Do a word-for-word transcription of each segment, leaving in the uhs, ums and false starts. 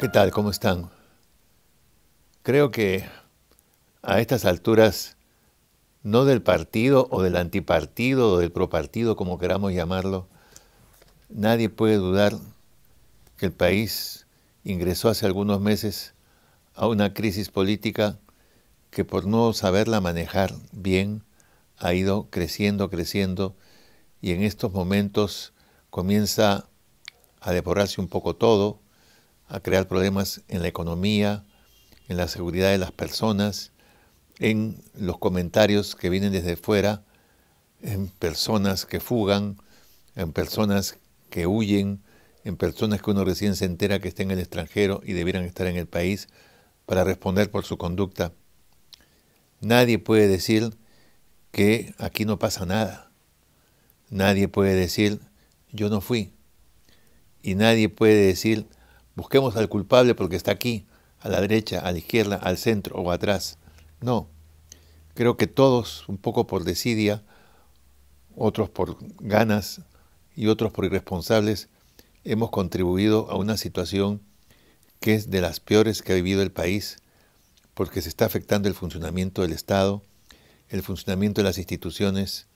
¿Qué tal? ¿Cómo están? Creo que a estas alturas, no del partido o del antipartido o del propartido, como queramos llamarlo, nadie puede dudar que el país ingresó hace algunos meses a una crisis política que por no saberla manejar bien ha ido creciendo, creciendo y en estos momentos comienza a devorarse un poco todo, a crear problemas en la economía, en la seguridad de las personas, en los comentarios que vienen desde fuera, en personas que fugan, en personas que huyen, en personas que uno recién se entera que está en el extranjero y debieran estar en el país para responder por su conducta. Nadie puede decir que aquí no pasa nada. Nadie puede decir yo no fui. Y nadie puede decir busquemos al culpable porque está aquí, a la derecha, a la izquierda, al centro o atrás. No, creo que todos, un poco por desidia, otros por ganas y otros por irresponsables, hemos contribuido a una situación que es de las peores que ha vivido el país, porque se está afectando el funcionamiento del Estado, el funcionamiento de las instituciones,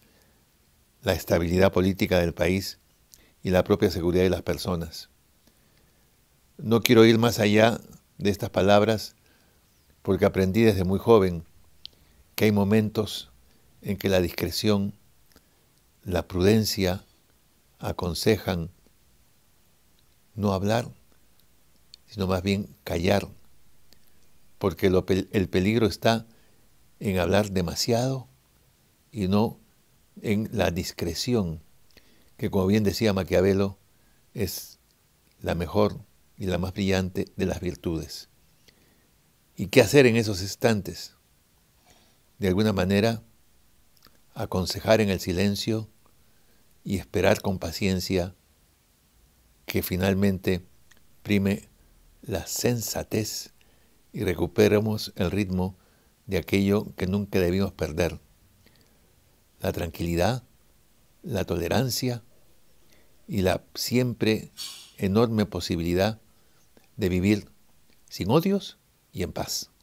la estabilidad política del país y la propia seguridad de las personas. No quiero ir más allá de estas palabras, porque aprendí desde muy joven que hay momentos en que la discreción, la prudencia, aconsejan no hablar, sino más bien callar, porque lo, el peligro está en hablar demasiado y no en la discreción, que como bien decía Maquiavelo, es la mejor y la más brillante de las virtudes. ¿Y qué hacer en esos instantes? De alguna manera, aconsejar en el silencio y esperar con paciencia que finalmente prime la sensatez y recuperemos el ritmo de aquello que nunca debimos perder. La tranquilidad, la tolerancia y la siempre enorme posibilidad de vivir sin odios y en paz.